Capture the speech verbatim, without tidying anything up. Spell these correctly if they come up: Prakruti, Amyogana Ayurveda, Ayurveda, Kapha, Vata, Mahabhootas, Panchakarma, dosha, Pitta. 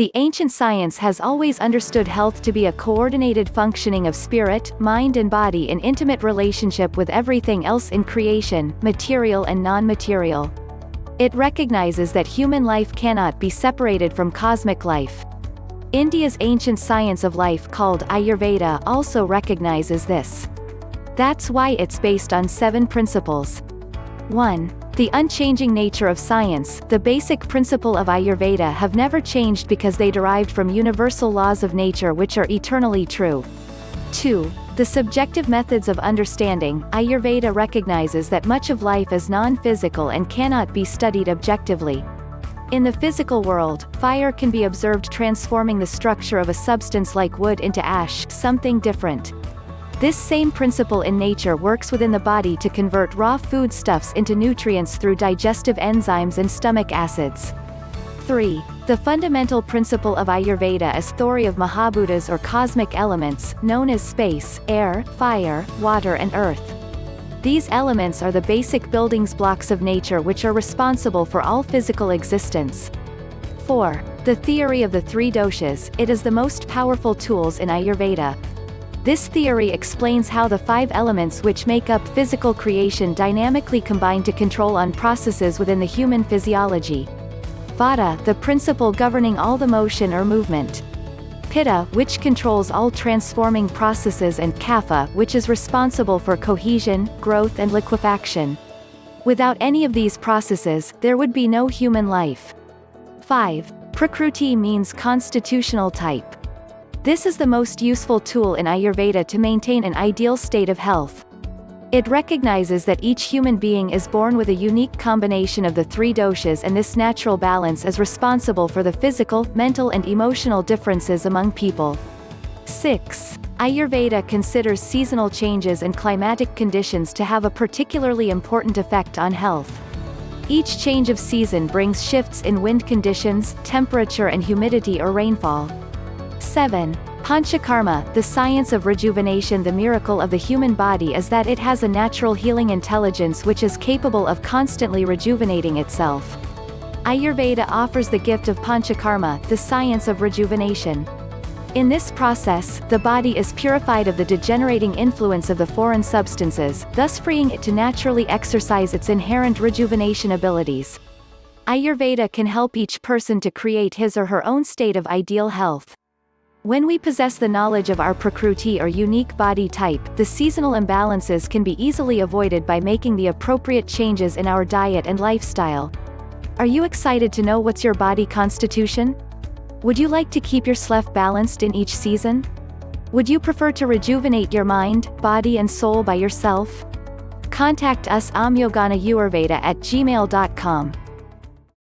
The ancient science has always understood health to be a coordinated functioning of spirit, mind and body in intimate relationship with everything else in creation, material and non-material. It recognizes that human life cannot be separated from cosmic life. India's ancient science of life called Ayurveda also recognizes this. That's why it's based on seven principles. one. The unchanging nature of science. The basic principle of Ayurveda have never changed because they derived from universal laws of nature which are eternally true. two. The subjective methods of understanding. Ayurveda recognizes that much of life is non-physical and cannot be studied objectively. In the physical world, fire can be observed transforming the structure of a substance like wood into ash, something different. This same principle in nature works within the body to convert raw foodstuffs into nutrients through digestive enzymes and stomach acids. three. The fundamental principle of Ayurveda is theory of Mahabhootas or cosmic elements, known as space, air, fire, water and earth. These elements are the basic building blocks of nature which are responsible for all physical existence. four. The theory of the three doshas. It is the most powerful tools in Ayurveda. This theory explains how the five elements which make up physical creation dynamically combine to control on processes within the human physiology. Vata, the principle governing all the motion or movement. Pitta, which controls all transforming processes, and Kapha, which is responsible for cohesion, growth and liquefaction. Without any of these processes, there would be no human life. five. Prakruti means constitutional type. This is the most useful tool in Ayurveda to maintain an ideal state of health. It recognizes that each human being is born with a unique combination of the three doshas, and this natural balance is responsible for the physical, mental and emotional differences among people. six. Ayurveda considers seasonal changes and climatic conditions to have a particularly important effect on health. Each change of season brings shifts in wind conditions, temperature and humidity or rainfall. seven. Panchakarma, the science of rejuvenation. The miracle of the human body is that it has a natural healing intelligence which is capable of constantly rejuvenating itself. Ayurveda offers the gift of Panchakarma, the science of rejuvenation. In this process, the body is purified of the degenerating influence of the foreign substances, thus freeing it to naturally exercise its inherent rejuvenation abilities. Ayurveda can help each person to create his or her own state of ideal health. When we possess the knowledge of our Prakruti or unique body type, the seasonal imbalances can be easily avoided by making the appropriate changes in our diet and lifestyle. Are you excited to know what's your body constitution? Would you like to keep your self balanced in each season? Would you prefer to rejuvenate your mind, body and soul by yourself? Contact us Amyogana Ayurveda at gmail dot com.